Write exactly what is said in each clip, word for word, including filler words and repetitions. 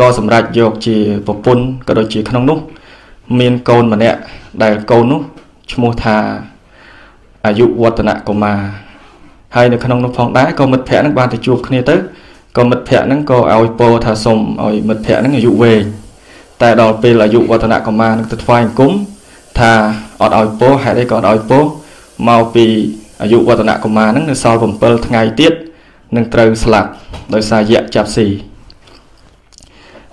ก็สำหรับโยกจีประปนก็โดยจีขนมนุมีนโกนมันเนี่ยได้โกนนุชโมธาอายุวัฒนะก็มาให้ในขนมนุพองได้ก็มัดแผลนักบานติจูบคณีเตก็มัดแผลนั้นก็เอาโปธาสมเอามัดแผลนั้นอายุเวงแต่ดอกเป็นอายุวัฒนะก็มานักติดไฟกุ้มธาอดเอาโปหายได้ก็เอาโปมาปีอายุวัฒนะก็มานั้นในซอยผมเปิดไงเตี้ยนั่งเตยสลักโดยสายแยกจับสี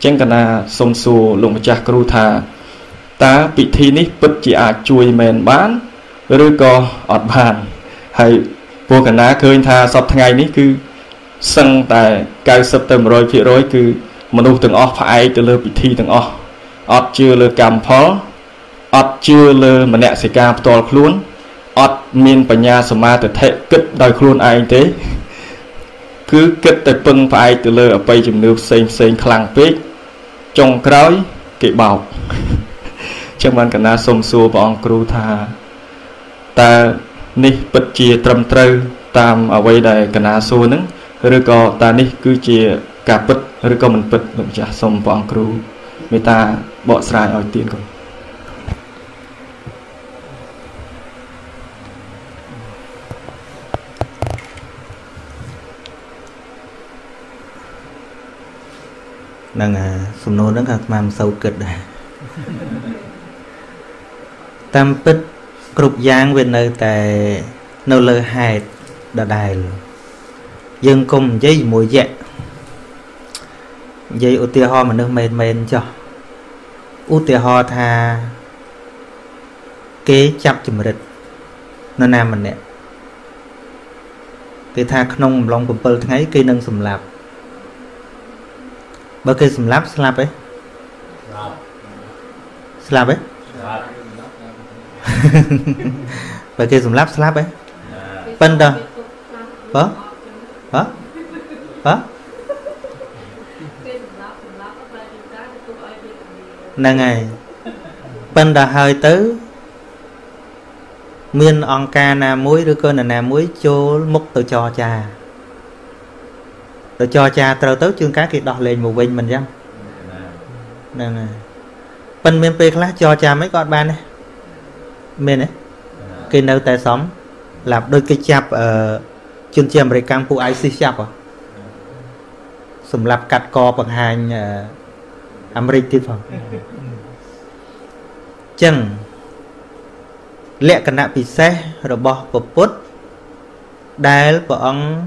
เช่นกันนะสมสูหลวงพระจักรูธาตาปิธีนี้ปัจจิอาจุยเมนบ้านหรือก็อดบ้านให้พวกกันนะเคยทาสอบทางไงนี้คือสั่งแต่การสับเต็มร้อยพิร้อยคือมนุษย์ต่างออกฝ่ายแต่เลือปิธีต่างออกอดเชื่อเลือกรรมพออดเชื่อเลือมันแหนสิกาตัวคลุ้นอดมีนปัญญาสมาแต่เทกึดได้คลุ้นไอเต้คือเกิดแต่ปึงฝ่ายแต่เลือไปจำเนื้อเซนเซนคลังเป๊กจงกร้อยเก็บเบาเช่นวันกันนะสมสูบองครูธาแต่นี่ปัจเจตรมตรึตามเอาไว้ได้กันนะสูนั้นหรือก็แต่นี่คือเจกาปัดหรือก็มันปัดมันจะสมบองครูเมตตาเบาสายเอาตีนก่อนนั่งสมโนนั่งกับมามเศร้าเกิดตามปิดกรุบยางเวนเนอแต่เนอเลอหายดาดายยังกลมยัยมวยแย่ยัยอุติหอมันเนอเมนเมนจ้ะอุติหอทาเกจับจมริดนานมันเนี่ยเกทาขนมลองผมเปิดทั้งไงเกนังสมหลับบางคนสลับสลับไปสลับไปบางคนสลับสลับไปเป็นเด้อเออเออเออนั่งไงเป็นเด้อเฮยตื้อเมียนองกาหน้ามุ้ยหรือก็หน้ามุ้ยโจมุกตัวจอจาrồi cho cha trâu tới chương cá kia đọt lên một bên mình chăng nè nè bên bên kia lá cho cha mấy con ban này bên này kia nơi tài xóm làm đôi cái chạp ở chương trình về cam phụ ái xí chạp à sùng lập cắt co bằng hàng American phòng chăng lẹ cả nạp bị xe rồi bỏ bột bút đá bỏ ông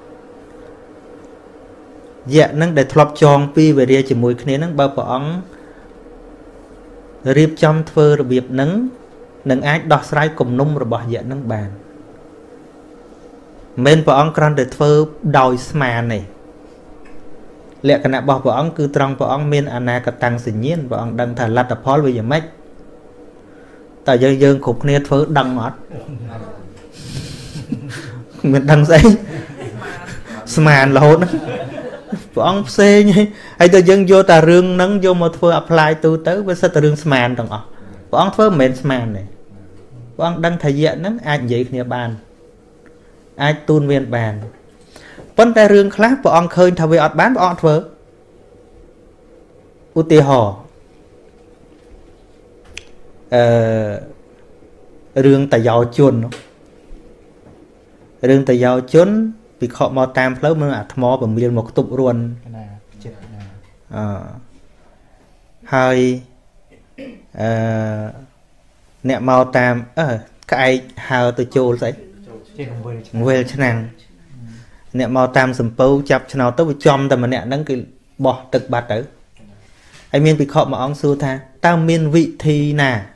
เยอะนั่งได้ทลบจองปีเวรียจมูกเนี้ยนั่งเบาปอง Riêng trong thơ việc nắng nắng ái đọt sai cùng nung rồi bỏ dễ nắng bàn mình và ông còn được thơ đòi mà này lẽ cả nạp bỏ và ông cứ trong và ông mình anh à tăng sinh nhiên và ông đang thả lật tập hỏi bây giờ mấy tại dân dân khúc này thơ đăng ngọt mình đăng giấy sman là hôn và ông xe như hay từ dân vô tà rương nắng vô một thơ apply từ tới với sao tà rương sman đồng ngọt bọn ông phớ mến màn này bọn đang thể diện lắm ai dễ kia bàn ai tuôn viên bàn vấn đề rương khác bọn khơi thà về ọt bán bọn phớ ưu tì hò rương tà giàu chôn rương tà giàu chôn vì họ mò tam phớ mơ ạc mò bằng miền một tục ruồn hai nè mau tam các ai hào tôi chôn đấy về chân năng nè mau tam sầm pâu chập chân nào tôi chom tầm mà nè đang cái bỏ tật bạt đấy anh miên bị khọ mà ông xưa tha tao miên vị thì nà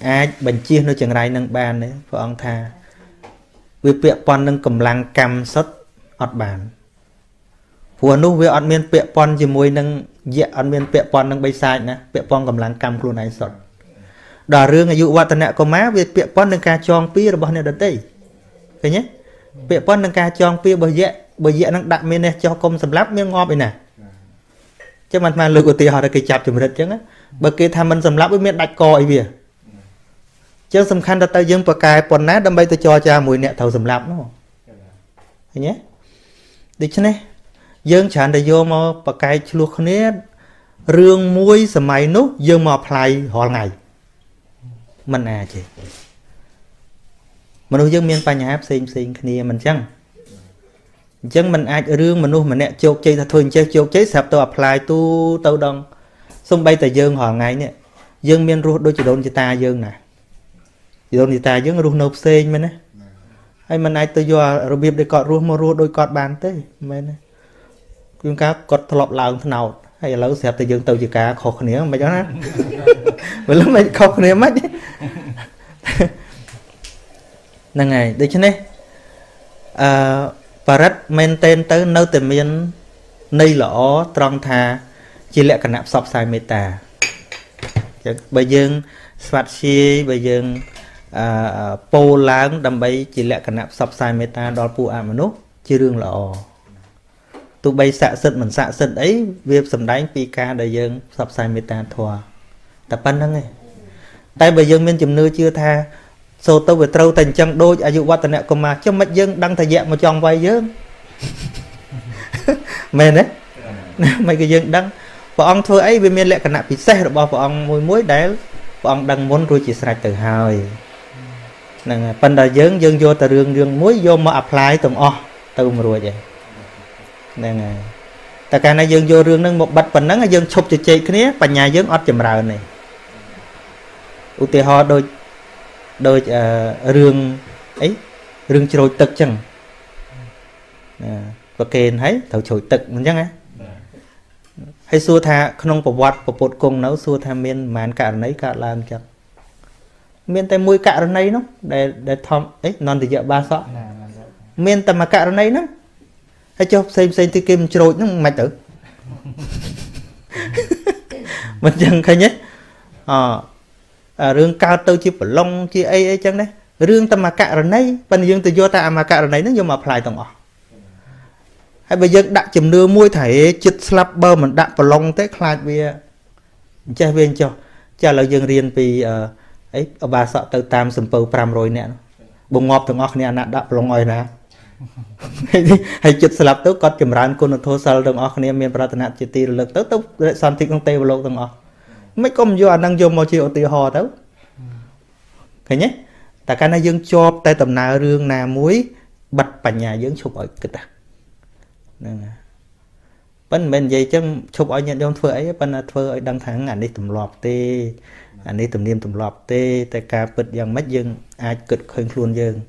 ai bệnh chia nó chẳng rai nâng bàn đấy vợ ông tha vì bẹt pon nâng cầm lăng cam sốt ọt bàn phù nô với ăn miên bẹt pon chỉ môi nâng dạ ăn miên bẹt pon đang bay sai nè bẹt pon cầm láng cầm luôn này sọt đòi riêng cái vụ vặt này có má về bẹt pon đang cà chong pia rồi bọn này đến đây cái nhé bẹt pon đang cà chong pia bởi dễ bởi dễ đang đặt miên này cho công sầm lấp miên ngòm bên này chứ mà mà lực của tì họ là cái chạp thì mình chứ á bởi kia tham mình sầm lấp với miên đặt còi bìa chứ sầm khăn đặt tay dương bờ cài pon nát đâm bay tôi cho cha mùi nè thầu sầm lấp đúng không cái nhé được chứ này dân chẳng để vô mà bà cái luộc này rương muối sầm mày nút dân mà play họ ngày mình à chị mình nuôi dân miền Tây nhà áp xin xin kia mình chăng chăng mình ai rương mình nuôi mình nè chốt chơi thường chơi chốt chế sập tàu play tu tàu đông xong bay tại dân họ ngày nè dân miền ruột đôi chỉ đồn chỉ ta dân nè chỉ đồn chỉ ta dân ruột nộp xin mình á hay mình ai tự do rồi biết để cọt ruột mà ruột đôi cọt bàn tới mình chúng ta có lọt lòng thế nào hay là xếp tới dương tàu chỉ cả khổ khổ mà cho nó vậy lúc này khổ khổ mất nâng này được chứ này và rất men tên tới nơi tìm miên nay lõ trong thà chỉ lẽ cả nạp sọc xài mê tà bởi dương sạch xì bởi dương bô láng đầm bấy chỉ lẽ cả nạp sọc xài mê tà đó bù ạ mà nút chứ rương lõ tụi bay xạ sân mình xạ sân ấy việc sầm đánh pika đại dương sập sai mê ta thua tập ban đó ngay tại bây giờ mình chìm nưa chưa tha số tao về trâu thành trăm đôi ai dụ qua tận nẹo còn mà cho mấy dân đang thời dạng mà tròn vai dương mày đấy mấy cái dân đang bọn ông thôi ấy bên miền lệ cả nạp bị xe rồi bọn ông môi muối đá bọn ông đang muốn rồi chỉ sạch từ hồi nè ban đại dương dân vô từ đường đường muối vô mà apply tầm o từ mà rồi vậy nên à, tại cái này dân vô rương nâng một bạch phần nắng là dân chụp cho chị cái này, và nhà dân ọt chầm rào này, ưu tiên họ đôi đôi uh, rương ấy, rương trôi tật chẳng, à, và kèn thấy thầu trôi tật mình chẳng á, hay xua tha không bỏ vặt bỏ bột cùng nấu xua tha miên màn cả nấy cả làm chẳng, miên tay mũi cả này nó, để để thom ấy non thì giờ ba sọ, miên tầm mà cả này nó hay cho xem xem thì kim trôi nó mày tử mình chẳng khai nhé à, à rương cao tâu chi bờ long chi ấy ấy chẳng đấy rương ta mà cạ rồi này bên dương từ vô ta mà cạ rồi này nó vô mà phải tổng ọ hay bây giờ đặt chìm đưa môi thảy chít slap bơ mình đặt bờ long té khai bia chơi viên cho cha là dương riêng vì uh, ấy ở bà sợ từ tam sầm pâu pram rồi nè bông ngọt thằng ngọt nè nạt đặt bờ long rồi nè hay chụp slap tới cọt chìm rán cô nó thô sơ đồng óc này miền Bắc Nam chỉ tì lực tới tốc san thịt con tê vào lỗ đồng óc mấy con vô năng vô mò chịu tì hò tới thấy nhé tại cái này dương cho tay tầm nào rương nào muối bạch bạch nhà dương chụp ở cái ta bên bên vậy chứ chụp ở nhận trong phơi ấy bên phơi đăng thẳng ảnh đi tụm lọp tê ảnh đi tụm niêm tụm lọp tê tại cả bịch dòng mắt dương ai cực khơi luôn dương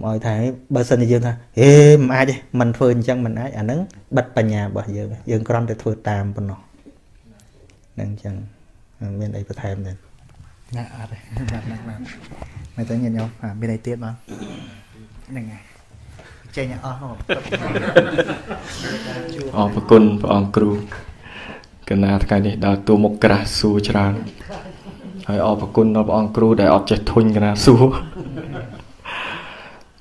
mọi thấy bơ sinh dương thôi, ê mà ai đi mình phơi chân mình ấy à nắng bật bà nhà bà dương dương con để thôi tam bên nọ, นั่งจังเมียนไอประเทศเนี่ยน่าอัดเลยแบบแบบแบบไม่ต้องเงียบเงียบอ่าเมียนไอเตี้ยมั้งยังไงเจนเนี่ยอ๋ออ๋อพระคุณพระองค์ครูกันนะท่านนี่ดาวตัวมกราสูชราไออ๋อพระคุณพระองค์ครูได้ออกเจ็ดทุนกันนะสู้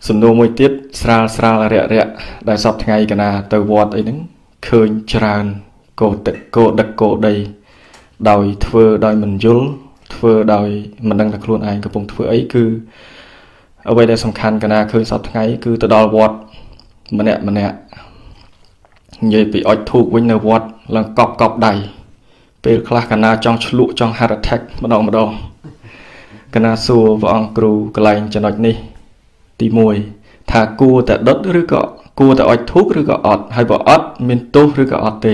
ส่วนโน้มวยติดสราสราเรียเรียได้สอบไงกันนะเตวอดไอ้นึงเคยชราโกตโกดักโกใดดอยเถื่อดอยมันยุลเถื่อดอยมันดังตะครุนไอ้กระปุกเถื่อไอ้คือเอาไว้ได้สำคัญกันนะเคยสอบไงคือตะดอวอดมันเนี่ยมันเนี่ยเยปีออยถูกวิ่งในวอดหลังกอบกอบใดเปิดคลากันนะจ้องฉลุจ้องฮาร์ดแท็กมาดองมาดองกันนะสู้วองครูไกลจะหน่อยนี่ตีมวยถ้ากูแต่ดดหรือก็กูแต่ออยทุกหรือก็อดให้บอกอดมินตุหรือก็อดเตะ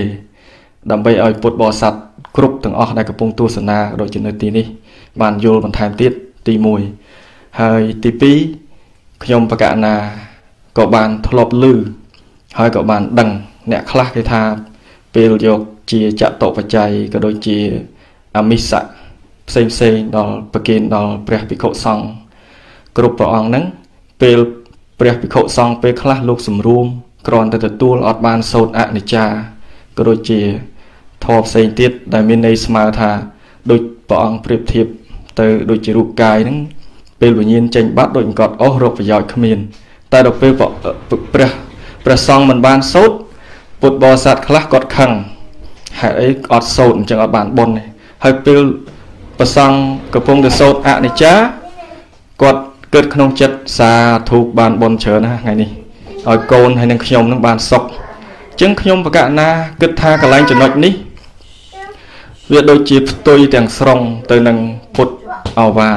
ดำไปออยปวดบ่อสัตว์ครุบถึงออกในกระปุกตัวสนาโดยจินตนีนี่บานโยบันทายติดตีมวยให้ตีปีขยมประกาศนาเกาะบานทลบลือให้เกาะบานดังเนี่ยคลาดที่ทาเปลโยกเจียจะโตปัจจัยก็โดยเจียอมิสะเซมเซนดอลประเกณฑ์ดอลเปรียบิโคซองกรุบประอองนั้นเปลเปรียบพิโคซองเปคลาลูกสมรูมกรอนแต่ตัวอดบานโซนอนิจจากระโดยเจทอบเซนติดได้เมนในสมาธาโดยปองเปรียบเทียบแต่โดยจิรุกายนั้นเปลวเย็นเจนบัดโดยกอดโอโรปยอยขมินแต่ดอกเปลวเปรียบเปรียบซองมันบานโซดปุดบอสัตคลากอดขังหายอดโซนจังอดบานบนให้เปลวเปรียบซองกระพงแต่โซนอนิจจากอดเกิดขนมเจ็ดซาถูกบานบนเชิญนะไงนี่ออยโกนให้นังขยมนังบานศกจึงขยมประกาศนาเกิดทากระไรจนหน่อยนี้เวียดโดยจีบตัวแต่งสรงเตยนังพุดเอาบาน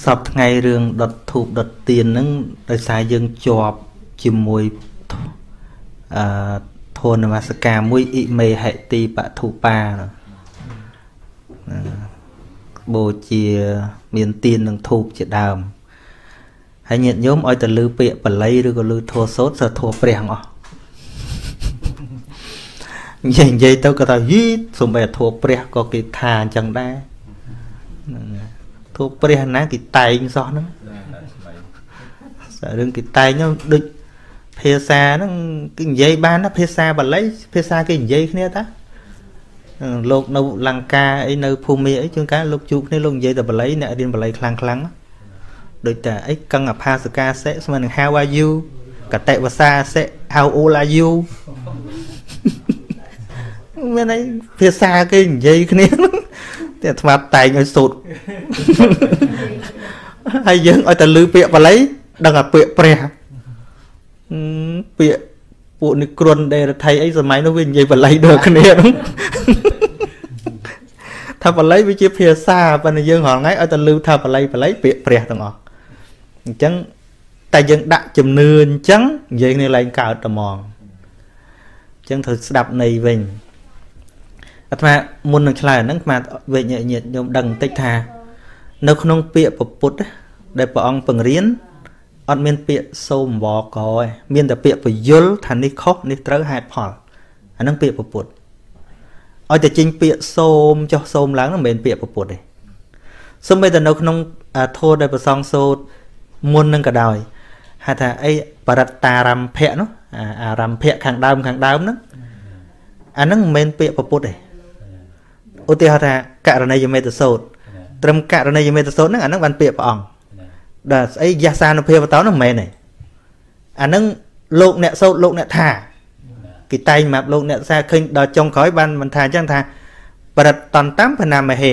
่สอบไงเรื่องดัดถูกดัดตีนนั้นโดยสายยังจอบจิมมวยโทนมาสกามวยอิเมหะตีปะถูปาโบจีเมียนตีนหนึ่งถูกจะดามให้เงียบโยมอ้อยแต่ลือเปียปลาไหลหรือก็ลือโทโซดจะโทเปรียงอ๋อยังยัยเต้าก็ทำยิ่งสมัยโทเปรียก็กิทานจังได้โทเปรียนะกิไตยังซ้อนนั้นแต่เรื่องกิไตเนี่ยดึกเพศานั่งกิยัยบ้านนะเพศาปลาไหลเพศากิยัยเนี่ยตาโลกนู้ลังกาไอ้นู้ภูมิไอ้ช่วงการโลกจุกนี่ลงเยอะแต่บลัยเนี่ยดินบลัยคลังคลังโดยแต่ไอ้กังอภาสกาเซสมันฮาวายูกะเตวาซาเซฮาวอูลายูเมื่อไหร่เพศาก็อย่างนี้คนนี้แต่ทว่าตายเงยสุดให้ยังเอาแต่ลือเปียบลัยดังกับเปียเปรียเปียปูนิกรนเดรไทยไอ้สมัยนู้นยังบลัยเด้อคนนี้ถ้าปลาไหลวิจิเพียซาปนยังหอนไงเอาแต่ลืมถ้าปลาไหลปลาไหลเปรียเปรียต่างออกจังแต่ยังดักจำเนินจังยังในแรงกาวตะมองจังถือดับในเวงอัตมามุนนังชลายนั่งมาเวงเนี่ยเนี่ยยมดังเตชะนักขนมเปียปปุดได้ปองปังเรียนอันเมียนเปียส้มบอกคอยเมียนแต่เปียปยุลทันนิคบนิตรหายผ่อนอันนั่งเปียปปุดเอาแต่จริงเปียโสมจะโสมล้างนั่นเหม็นเปียปวดปวดเลยสมัยแต่เราขนมโทษได้ประซองโซดมุนนั่งกระดอยหาแต่ไอ้ปรัตตารำเพะเนาะรำเพะขังดามขังดามนั่นอันนั้นเหม็นเปียปวดปวดเลยอุติหาแต่กะระในยังไม่แต่โซดตรมกะระในยังไม่แต่โซดนั่นอันนั้นวันเปียปอ่องแต่ไอ้ยาซานเพียปเต้านั่นเหม็นเลยอันนั้นโลกเนี่ยโซดโลกเนี่ยถ่ากิไตมาลงเนี่ยซาเคยดอจงคอยบันมันทานจังทาประดับตอนตั้มพนามมาเฮ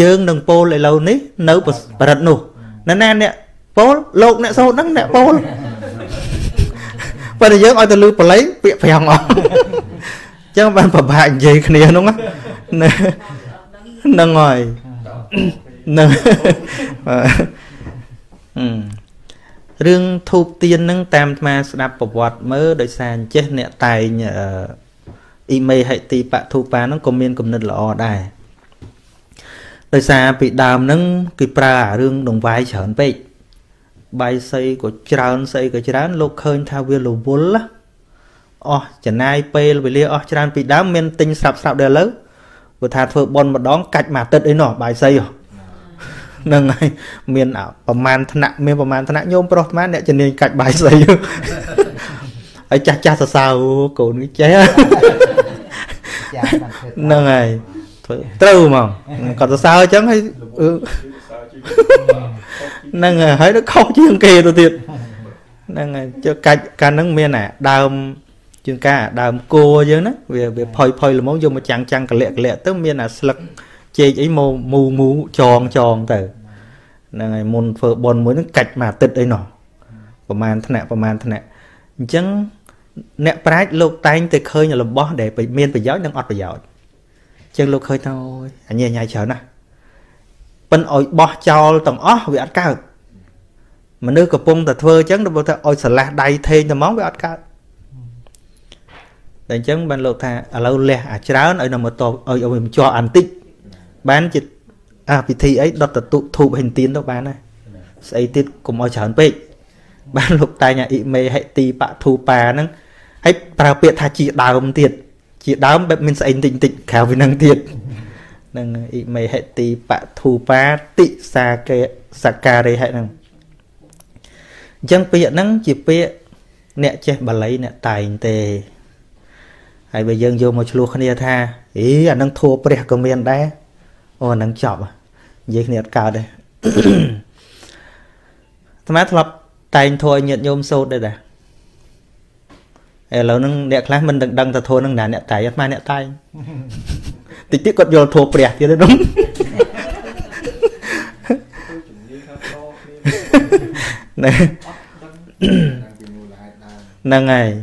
ยืงดังโปเลยเรานี้เนื้อประดับหนูนั่นแน่เนี่ยโปลงเนี่ยโซนั่งเนี่ยโปประดับเยอะเอาแต่ลือปลายเปียกพยองออกจังบันประบายใหญ่ขนาดนั้น nâng rồi nâng rương thục tiên nâng tam ma đạp bộc vật mơ đời sàn chết nẹt tài nhờ email hệ tì bạ thục phá nó comment cùng nên là ở đây đời sàn bị đàm nâng kịp ra rương đồng vai chởn bệ bài xây của tràn xây của tràn lục hơn thao viên lục bốn lá oh chẳng ai pê về lia oh tràn bị đám men tinh sập sập đều lớn vừa thà thợ bon mà đón cạch mà tết ấy nọ bài xây rồi nâng này miền ảo và màn thân nặng miền và màn thân nặng nhôm proman để cho nên cạch bài xây ấy cha cha sao sao cổ nó chế nâng này trâu mà còn sao chứ hay năng à thấy nó khó chương kia tôi thiệt năng à cho cá cá nắng miên à đàm chương ca đàm cô chứ nó về về phơi phơi là món dùng mà chằng chằng cả lẹ cả lẹ tới miên à sặc chê ấy mù mù mù tròn tròn từ năng à môn phở bồn mới nó cạch mà tịt ấy nọ của màn thân nè của màn thân nè chăng nè trái lục tay từ khơi nhà lục bó để bị miên bị gió đang ọt bị gió chăng lục khơi thôi anh nhẹ nhàng chờ nè bên ôi bỏ cho tầm ó bị ăn cá mà nước cà pung ta thưa chấn được ta ôi sả đầy thêm tầm món bị ăn cá để chấn bên lột thà lâu lẹ à cháo ở nằm ở tổ ở mình cho ăn tích bán chỉ à vì thì ấy đó là tụ thụ hình tiến đâu bán này xây tiết cùng ôi chán bệ bán lột tai nhà ị mê hãy tì bạ thù bà nâng hãy bà biệt thà chị đào ông tiệt chị đào mình sẽ tình tịnh khảo vì năng tiệt năng ý mày hệ tì bạ thù bá tị xa kê xa ca đây hệ năng dân bịa năng chỉ bịa nẹ chết bà lấy nẹ tài tề hay bây giờ vô một chú khăn nè tha ý à năng thua bẹt của mình đấy ô năng chọc à dây nẹt cao đây thầm át lập tài thôi nhận nhôm sâu đây nè lâu năng nẹ khá mình đừng đăng ta thôi năng nà nẹ tài mà nẹ tài tí tí còn vô thuộc đẹp thì đúng nâng này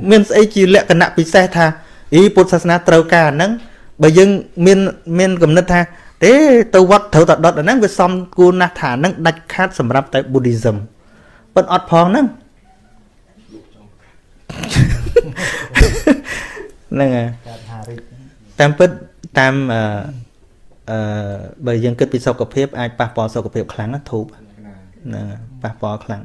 mình sẽ chỉ lẹ cả nạp bị xe tha ý bột sá sá trâu ca nắng bởi dân mình mình gồm nứt tha thế tâu vắt thấu tọt đọt ảnh nắng với xong cô nạ thả nắng đạch khát sầm rạp tại Buddhism bất ọt phong nắng nâng à tam phết tam bởi dân kết bị sâu cập hiếp ai bác bỏ sâu cập hiếp kháng là thụp bác bỏ kháng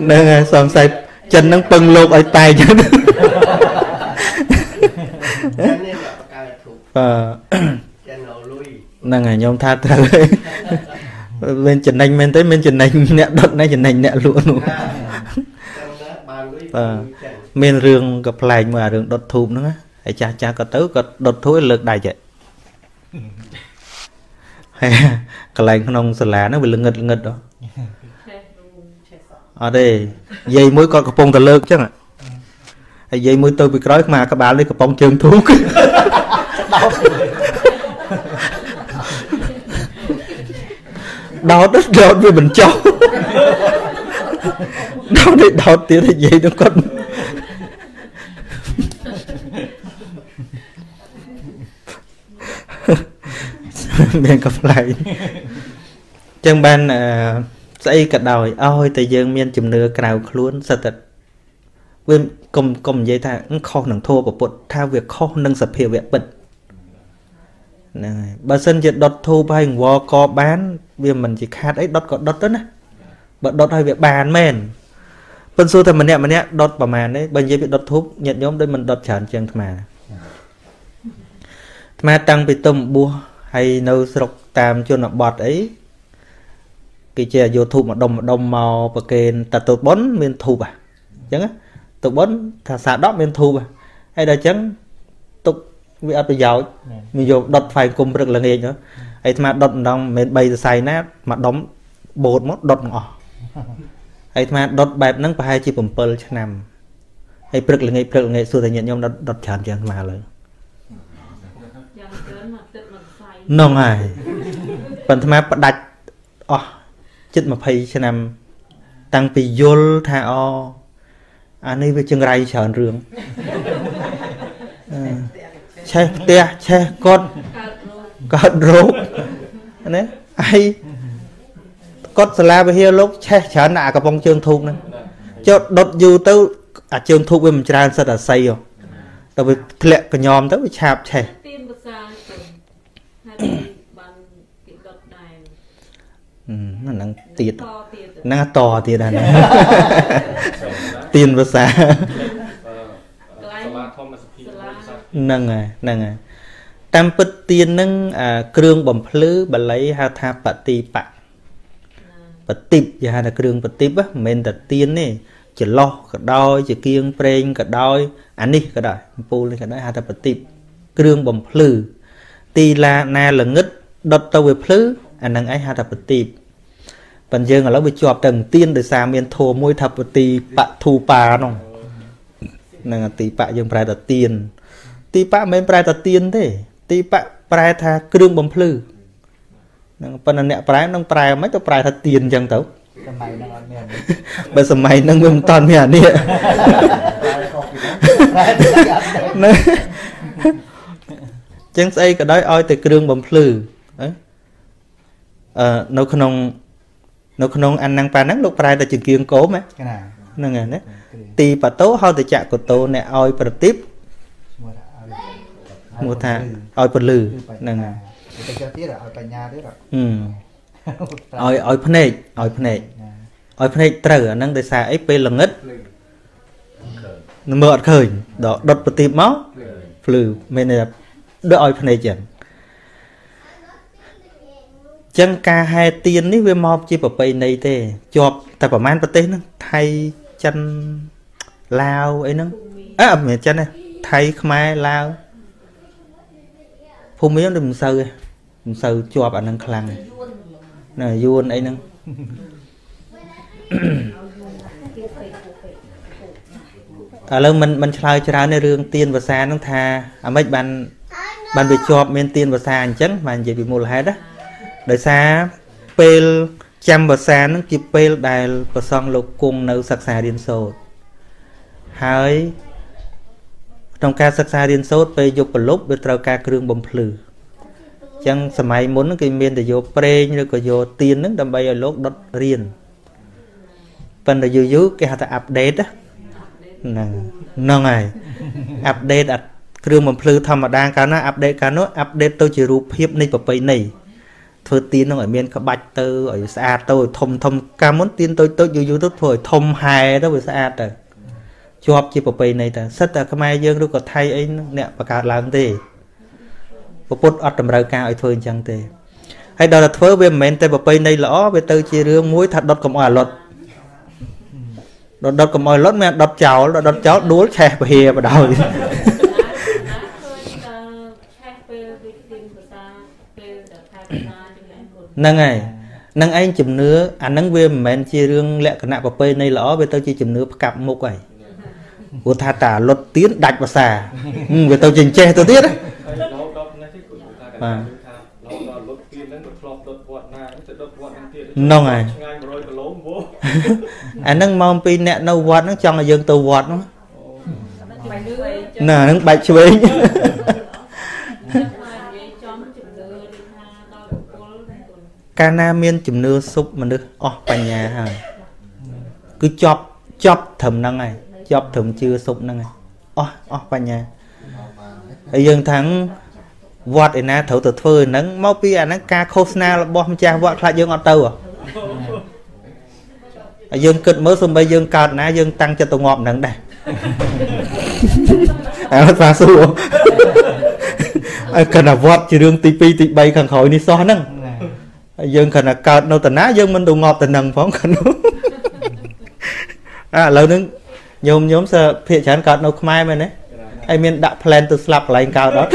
nâng xong sai chân nâng bưng lột ở tay chứ nâng à nhóm tha tha bên chân anh men tới bên chân anh nẹ đợt này chân anh nẹ lụa luôn miền rừng gặp lại mà rừng đột thụp nữa ấy cha cha có tới có đột thối lực đại vậy cái lạnh không sờ lá nó bị lưng ngật ngật đó ở đây dây mũi con cặp bông ta lơ chứ à dây mũi tôi bị cói mà các bạn lấy cặp bông trường thuốc đau rất đau vì mình cho đau đấy đau tiếng thì dây nó còn miền cặp lại chân ban xây cả đòi ôi tại dương miền chùm nửa cào luôn sạch Vì cùng cùng vậy ta khó nâng thô của bột tha việc khó nâng sập hiệu việc bệnh. Bà sân chỉ đọt thô bay ngó có bán. Vì mình chỉ khát ấy đọt có đọt đó nè. Bà đọt hay việc bán mền. Bên xưa thì mình nè mình nè đọt bà màn đấy. Bên dưới bị đọt thúc nhận nhóm đây mình đọt chẳng chẳng mà. Mà tăng bị tâm bùa hay nâu sọc tàm cho nó bọt ấy. Khi chè vô thu một đồng một đồng màu và kênh ta tụt bốn miền thu bà. Chẳng á. Tụt bốn thả xạ đó miền thu bà. Hay là chẳng tụt vì áp bây giờ. Mình vô đọt phải cùng rất là nghe nữa. Hay mà đọt đồng mình bây xài nát mà đóng bột mốt đọt ngọt. Hay mà đọt bẹp nâng phải hai chi bầm bơ cho nằm. Hay rất là nghe rất là nghe xưa thì nhận nhau đọt chẳng chẳng mà lời. Nó ngài bản thân mà đặt oh, chết mà phải cho nằm tăng bị dồn thả o anh ấy với chân ray sờn rường che tia che con con rốt đấy ai con sla bây giờ lúc che sờn nạ cả bông trường thục này cho đột dù tới à trường thục với mình tràn sao đã say rồi tại vì lệ cả nhom tới bị chạp che năng tiệt năng to tiệt à tiền vật xa năng à năng à tam bát tiền năng à kêu bầm phứ bả lấy ha tha bát ti bạc bát tip giờ là kêu bát tip á mình đặt tiền này chỉ lo cả đôi chỉ kiêng preng cả đôi anh đi cả đôi pul cả đôi ha tha bát tip kêu bầm phứ ti la na là ngất đốt tàu về phứ anh năng ấy ha tha bát tip bạn dương ở lớp bị chọp từng tiên để xa miền thô môi thập tì bạ thu bà nòng nàng tì bạ dương prai đặt tiền tì bạ miền prai đặt tiền thế tì bạ prai tha kêu bấm phứ nàng phần anh nẹt prai nông prai mấy tao prai đặt tiền chẳng tấu bây giờ mày nâng bông toàn miền đi chẳng say cả đói oi từ kêu bấm phứ nấu khôn nó không ăn năng pa nắng lúc prai ta chừng kiêng cố mà nè nghe đấy tì bà tố hao thì chạ của tô nè oi bật tiếp mua thà oi bật lử nè nghe oi oi phun này oi phun này oi phun này trở năng để xài ấy pe lần ngất mệt khởi đó đột bật tiếp máu lử mình là đỡ oi phun này chẳng chân ca hai tiền ní về mò chỉ bờ bay này thế chọc tại bờ man bờ tây nó thay chân lao ấy nó á à, mẹ chân này thay khmai lao phù miếu đừng sờ đừng sờ chọc anh năng khlang này vuông ấy nó à lần mình mình chơi chơi này riêng tiền và xa nó tha à mấy bạn bạn bị chọc men tiền và xa chấn mà vậy bị mua lại đó đời xa pel chăm bờ xa nó kịp pel đài bờ sông lục cung nấu sạc xa điên sốt hỡi trong ca sạc xa điên sốt pe dục bờ lúc bên trao ca kêu bầm phừ chẳng sớm mai muốn cái miền để vô pre như có vô tiền nước đâm bay ở lốt đất riền phần là dưới dưới cái hạt là update đó nè nè này update đặt kêu bầm phừ thầm mà đang cá nó update cá nó update tôi chỉ rụp hiệp này bờ bay này thưa tin nó ở miền các bạch tư ở xa tôi thông thông ca muốn tin tôi tôi dù tôi thôi thông hai đó với xa trời cho học chỉ bậc này ta rất là cái mai dương đâu có thay ấy nè và cả làm gì bậc bút ở tầm đầu ca ở thôi chẳng thế hay đó là thưa về miền tây bậc này lõ về từ chỉ riêng muối thật đọt cầm ở lót đọt đọt cầm ở lót mẹ đọt cháu đọt cháu đuối chè và hìa và đòi năng này năng anh chấm nứa anh năng về mình chỉ riêng lẽ cái nạp bắp bê này lỏ về tao chỉ chấm nứa cặp một quẩy của tha tả lót tiến đạch và xà về tao chỉnh che tao tiết đấy năng này anh năng mong pin nẹt nâu vót nó trong là dân tàu vót nó nè năng bạch chuối ca na miên chùm nưa sụp mà nước, oh, bà nhà hả cứ chọc, chọc thầm năng này chọc thủng chưa sụp năng này ơ ơ bà nhà dương thắng vọt ở na thấu tật phơi nắng máu pia nắng ca khô na bom cha vọt lại dương ở tàu à dương kịch mới xong bây dương cọt na dương tăng cho tàu ngọt nắng đây à pha sụp cần là vọt chỉ đường tì pi tì bay càng khỏi đi so nắng dương cần là cọt đâu tận ná dương mình tàu ngọt tận nằng phóng cần à lâu nữa nhóm nhóm sợ thiệt chán cọt đâu mai mà đấy ai miền đã plan từ slap lại cao đó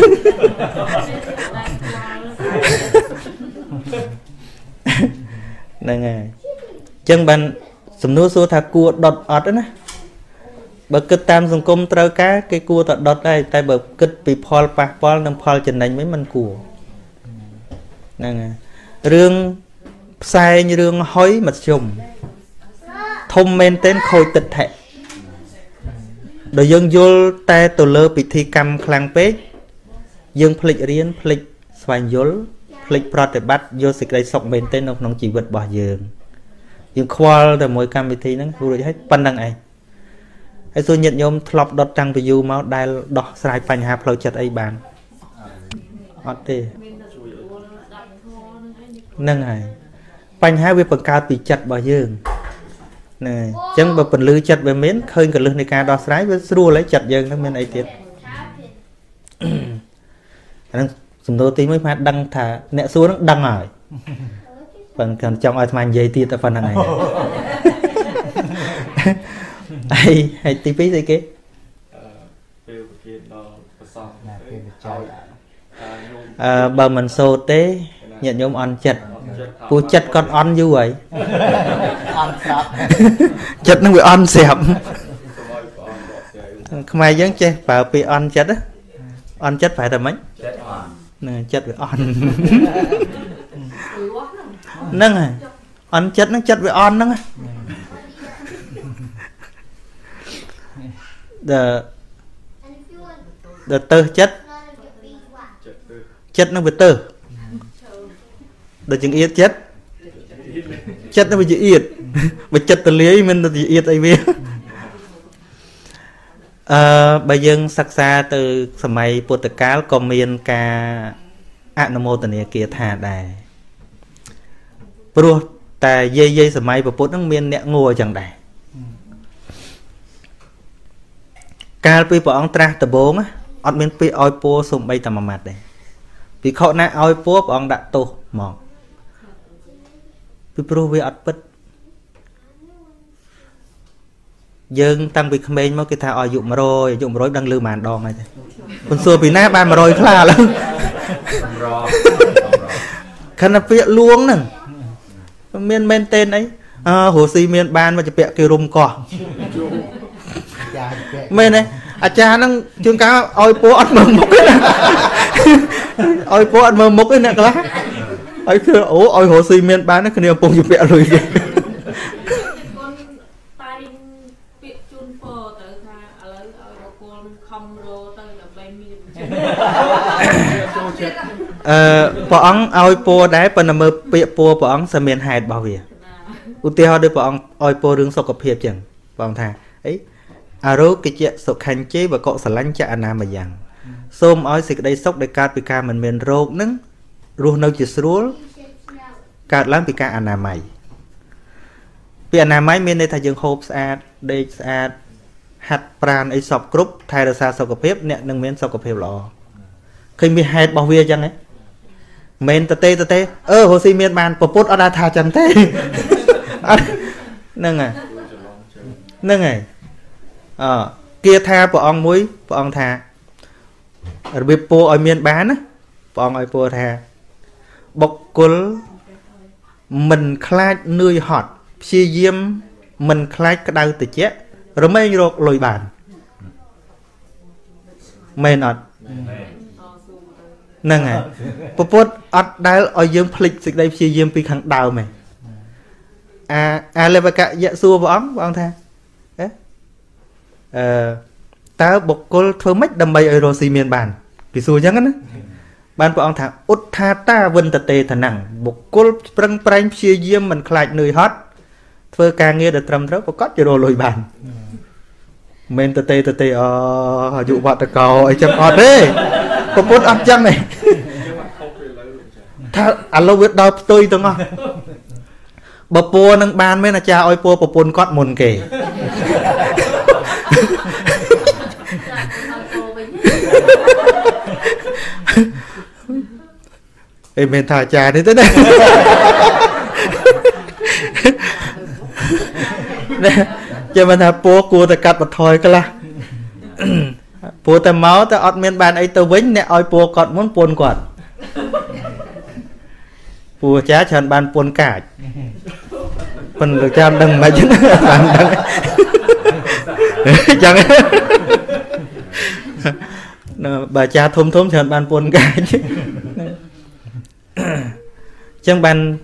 này nghe chân bàn sầm nứa xua thà cua đọt ọt đó nè bờ kịch tam dùng công trơ cá cái cua tọt đọt đây tại bờ kịch bị phol pa phol nằm phol trên đánh mấy mình cua này nghe riêng sai như riêng hói mật sùng thông men tên khôi tịch thệ đời dân vô ta tổ lơ bị thi cầm khang pé dân phịch riêng phịch xoay vô phịch protest bắt vô sịch đây sọc bên tên ông nông chỉ vật bỏ giường dân khoa là mỗi cầm bị thi nó vô được hết pan đằng này hay tôi nhận nhôm lọc đọt trăng về du máu đai đọt xài phành hà phơi chặt ấy bàn ở đây nâng này phành hà về phần cao bị chặt bỏ giường này chẳng bờ phần lư chặt về miến khơi cả lư này cả đo sái với rùa lấy chặt dần nó miền ấy tiệt anh sùng đầu tí mới phát đăng thả nẹt xuống nó đăng lại phần còn trong ai mà dây tiệt ở phần này hay hay tí phí gì kia bờ mình sô tế nhận nhôm ăn chặt cô chặt con ăn như vậy chặt nó bị on sẹp mai giống chơi vào bị on chết á on chết phải là mấy nè chết bị on nâng à on chết nó chết bị on nâng the the tơ chết chết nó bị tơ the chừng yết chết chết nó bị dễ yết mà chất từ lưới mình thì yết ai biết bây giờ sắc xa từ sầm Phật cá còn miền cả Anamo từ này kia thả đài pro tại dây dây sầm Phật Phật nước miền nẹt ngồi chẳng đài cá pi bỏ ông tra từ bốn á ông miền pi oi po sùng bay tầm mặt này vì họ nãy oi po ông đã tổ mòn pi pro về ắt bứt dương tăng bị comment mà cái thà ở dụng rồi dụng rồi đang lừa màn đòn này con xưa bị nát ba mà rồi khá lắm khăn là pịa luống nè miên men tên ấy hồ si miên ban mà chỉ pịa kêu rùm cỏ miên này à cha nó chương cá oi po ăn mồm mốc ấy oi po ăn mồm mốc ấy nè các bác oi kêu ố oi hồ si miên ban nó cái điều bùng chỉ pịa lười bọn ông oi po đá phần là mơ bịa po bọn ông xem miền hài bảo vệ ưu tiên họ đưa bọn oi po đứng sau cặp hiệp chẳng bọn thà ấy aro cái chuyện sọc hành chế và cọ sờ lăn chạy anh nam mà dặn xôm oi xịt đây sốc để cát bị ca mình miền rộn nứng ruộng đâu chỉ sướng cát lắm bị ca anh nam mày bị anh nam mày miền đây thay dương hộp sạt đây sạt hạt pran ấy sọc group thay ra sao sọc cặp hiệp nè nâng miền sau cặp hiệp lọ khi miền hài bảo vệ chẳng ấy men tê tê tê ơ hồ si miên bàn bột ở đa thà chẳng thế nâng à nâng à ờ kia tha bọ ong muối bọ ong thà bị po ở miên bán á bọ ong ở po thà bọc cồn mình khai nuôi hot xì diêm mình khai cái đau từ chết rồi mới rồi lồi bàn men ọt nâng à bố bố ọt đáy ở dương phịch dịch đây phía dương phí khẳng đào mày à à lê bà cạ dạ xua bóng bóng thang ờ ta bọc cô thơ mách đầm bay ở rô xì miền bàn vì xua chẳng á bàn bóng thang út tha ta vân tà tê thà nặng bọc cô prăng pranh phía dương mình khạch nơi hót thơ ca nghe được trầm rớt và có cho rô lôi bàn men tê tê tê tê ờ dụ vợ cầu ấy chẳng ọt đấy có bốn ăn chăng này tha ăn lâu biết đau tươi từng không bà pua nâng ban mới là cha ôi pua bà pun cót mồn kề em men thả cha đến tới đây cho mình là pua cua ta cắt bật thôi cơ là pua ta máu ta ọt men ban ấy tao vĩnh nè ôi pua cọt muốn pun cọt pua cha chăn ban pun cả mình được cha đừng mà chứ bạn đừng chẳng bà cha thôm thôm chăn ban pun cả chứ chẳng ban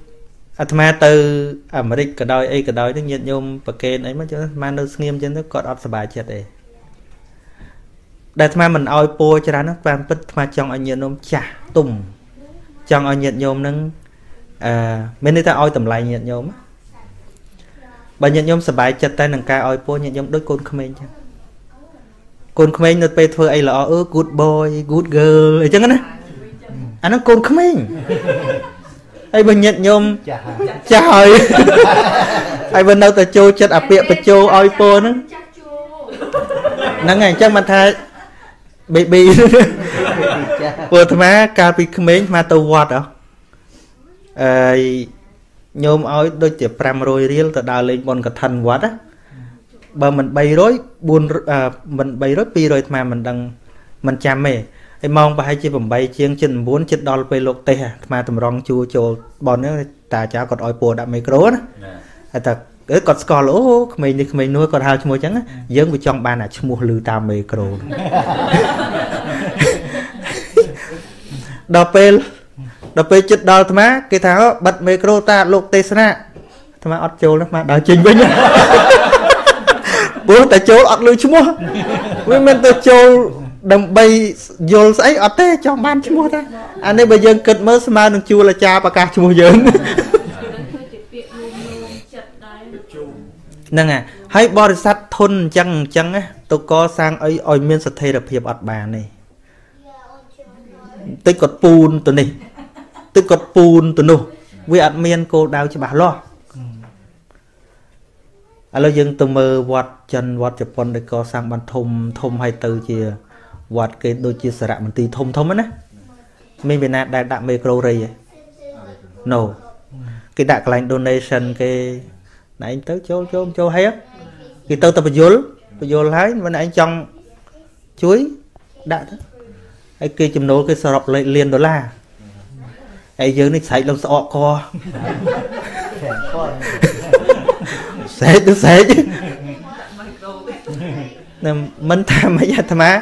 Atma từ America cả đôi ấy cả đôi tiếng Nhật nhôm và kê ấy mới cho man đâu nghiêm cho nó cọt ọt sờ bài chết đấy. Đại Atma mình oi po cho ra nó ban bít Atma trong ở Nhật nhôm chả tùng trong ở Nhật nhôm nâng mấy nơi ta oi tầm lại Nhật nhôm. Bà Nhật nhôm sờ bài chết tay nàng ca oi po Nhật nhôm đôi côn khmer chứ. Côn khmer nó pe thưa ấy là ơ good boy good girl ấy chứ nghe nè. Anh nó côn khmer. Ai bên Nhật nhôm trời ai bên đâu ta chô chất à bịa bịa chô oi po nữa nắng ngày chắc mà thay bị bị vừa thầm á cà bị khmer mà tàu vọt à nhôm oi đôi chỉ pram rồi riêng ta đào lên bọn cả thần vọt á bà mình bay rối buồn mình bay rối pi rồi mà mình đang mình chạm mề ai mong bà hay chỉ phẩm bay chiêng chân bốn chân đo về lục tê à mà tầm rong chua chồ bọn nó ta cháu còn oi bùa đạm micro đó hay ta cái còn score lỗ mình mình nuôi còn hai chua trắng dưỡng với trong bàn là chua lư tam micro đo pe đo pe chân đo thằng má cái tháo bật micro ta lục tê sana thằng má ọt chồ lắm mà đào trình với nhau bố ta chồ ọt lư chua với mình ta chồ đầm bay vô ấy ở thế cho man chứ mua ta anh ấy bây giờ kịch mới mà đừng chua là cha bà cả chua dưỡng nâng à hãy bỏ sát thôn chăng chăng á tôi có sang ấy ôi miên sạch thê là hiệp ọt bà này tôi còn pun tụi này tôi còn pun tụi nụ với ọt miên cô đau cho bà lo à lâu dân tôi mơ vọt chân vọt chụp con để có sang bàn thùng thùng hay từ chìa vọt cái đôi chia sẻ rạm tí thông thông á mình Việt Nam đã đạm mê cầu rầy no cái đạc lành donation cái này anh tới chỗ chỗ chỗ hay á thì tao tập vô vô lái mà anh trong chuối đạn ấy kia chìm nấu cái sờ rọc lại liền đó là ấy dưới này sấy lông sọ co sấy chứ sấy chứ mình tham mấy nhà tham á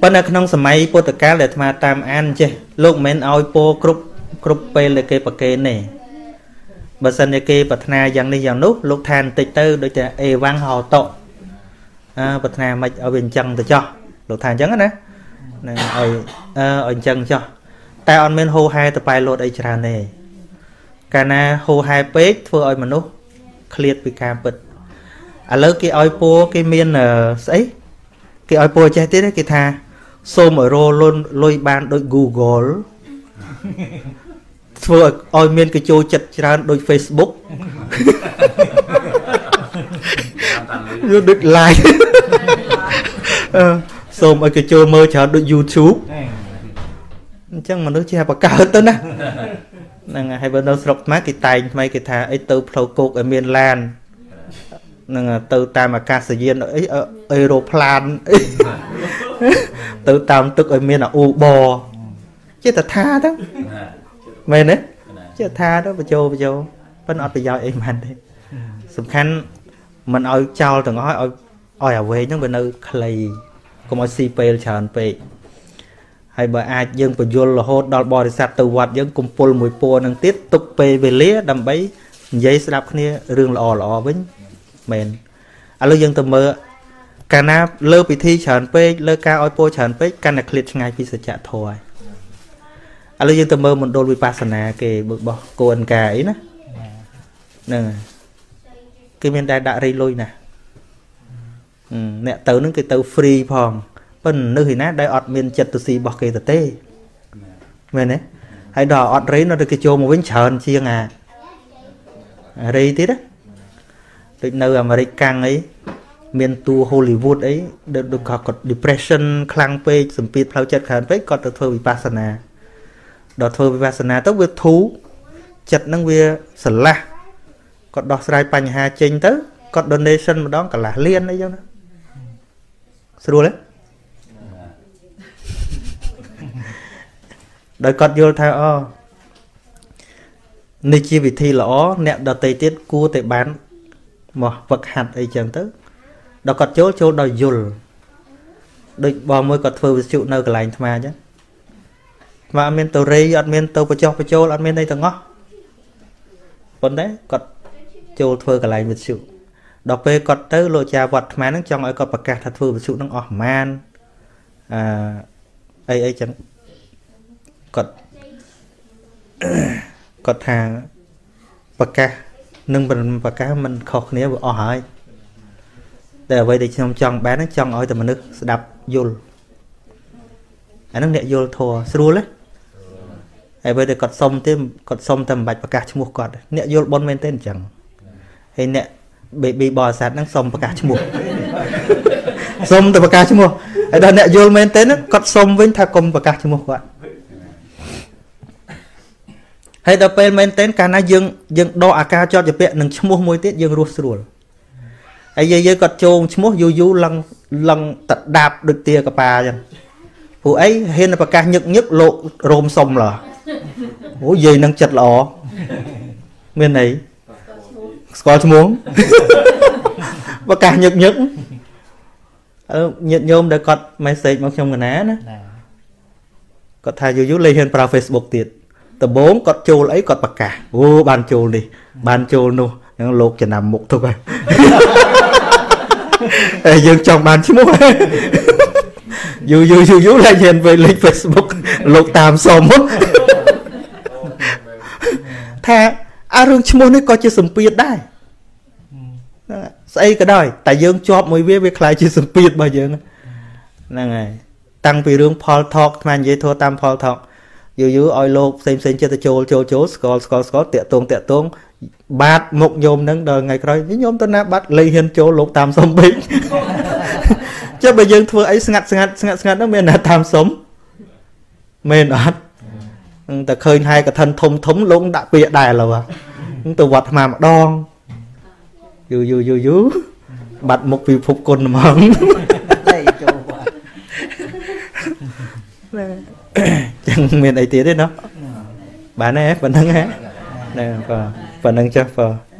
bất nãy trong thời máy po tất cả để tham tam an chứ lúc men oi po group group pel để kê bạc kê này bờ sân để kê bật na dạng này dạng nút lúc than tịch tư đối chả e vang hò tọ bật na mạch ở bên chân để cho lúc than chẳng á nè ở chân cho ta on men hô hai tập bài lột ấy tràn này cả na hô hai page vừa oi mà nút clear bị cam bật à lỡ cái oi po cái miên là ấy cái oi po chơi tết cái tha xôm ở rô luôn lôi ban đôi Google vừa oi miên cái chỗ chật tràn đôi Facebook được like xôm ở cái chỗ mơ chả đôi YouTube chẳng mà nó chơi bà cả tên á nè hai bên đâu sọc má cái tay mấy cái tha ấy từ Ploucok ở miền Lan từ ta mà ca sĩ viên ở aeroplan từ tam tức ở miền là u bò chứ ta tha đó mày đấy chứ tha đó bà châu bà châu vẫn ở bây giờ em hành đấy sầm khăn mình ở chào từng hỏi ở về những bên nơi clay có một cp tràn về hay bởi ai dân phải vô là hốt đọt bò để sạch từ hoạt dân cùng phôn mùi phô nâng tiết tục về về lía đầm bấy giấy sẽ đạp khá rương lò lò bánh mền à lưu dân tầm mơ cả nạp lơ bị thi tràn về lơ ca oi phô tràn về càng nạc liệt ngay vì sẽ chạy thôi à lưu dân tầm mơ một đôi bị phát nà kì bực bọc cô ăn cà ấy ná nè cái miền đại đại rây lôi nè nè tớ nâng cái tớ free phòng phần nơi nát đại ọt miền chật từ xì bọc kề từ tê miền đấy hay đỏ ọt rấy nó được cái chôm một vĩnh tròn chiêng à rấy tít á từ nơi mà rấy căng ấy miền tu Hollywood ấy được được họ có depression căng pe sụp pít phao chật khàn pe còn được thơ vipassana đỏ thơ vipassana tốc việc thú chật năng việc sờ la còn đỏ sài pành hà chênh tới còn donation mà đó cả là liên đấy chứ nó xưa đấy đời còn vô thay o nơi chi vị thi lõ nẹt đợt tây tiết cua tây bán mà vật hạt ấy chẳng tới đó còn chỗ chỗ đòi dồn đôi bò mới còn phơi chịu nơi cái lành mà chứ mà admin tàu rây admin tàu phải cho phải cho admin đây thằng ngó còn đấy còn chỗ phơi cái lành vật chịu đó về còn tới lộ trà vật mà nó trong ấy còn bạc cát thật phơi vật chịu nó ỏm man à ấy ấy chẳng cột cột hàng bạc ca nâng bình bạc cá mình khọt nĩa vừa hỏi để vậy thì trong trong bán nó trong ở từ mình nước đập vô anh nó nhẹ vô thò xua đấy để vậy thì cột sông thêm cột sông tầm bạch bạc cá trong một cột nhẹ vô bon men tên chẳng hay nhẹ bị bị bò sát đang sông bạc cá trong một sông từ bạc cá trong một ai đó nhẹ vô men tên nó cột sông với thà cùng bạc cá trong một cột hay đập bên bên tên cả na dương dương đo à ca cho chụp bẹn đừng mua môi tiết dương ruột ruột ấy dây dây cọt trôn mua du du lăng lăng tật đạp được tia cả bà vậy phụ ấy hiện là bà ca nhức nhức lộ rôm xong là ủa dây năng chật lọ bên này có muốn bà ca nhức nhức nhận nhôm để cọt message bằng trong cái ná nữa cọt thay du du lên hiện vào Facebook tiệt từ bốn con trâu lấy con bạc cả vô bàn trâu đi bàn trâu nô những lột chỉ nằm một thôi vậy dương chồng bàn chứ muốn dù dù dù dù là nhìn về lên Facebook lột tam xòm mất thà à rừng chứ muốn nó có chơi sầm piệt đây xây cái đời tại dương cho mọi việc việc lại chơi sầm piệt bao giờ là ngày tăng vì rừng Paul Talk mà vậy thôi tam Paul Talk dù dù oi lô xem xem chơi trâu trâu trâu scroll scroll scroll tiệt tuồng tiệt tuồng bát một nhôm nâng đời ngày rồi những nhôm tôi nát bát lấy hiền trâu lột tam sống bịch chứ bây giờ thưa ấy ngặt ngặt ngặt ngặt nó men là tam sống men đó ta khơi hai cái thân thông thống lũng đã bịa đài là chúng tôi vật mà đong dù dù dù dù bát một vị phục côn mỏng chẳng miền ấy tía đấy nó bà này bà nâng á nè bà nâng cho phờ